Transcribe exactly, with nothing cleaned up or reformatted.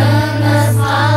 Та нас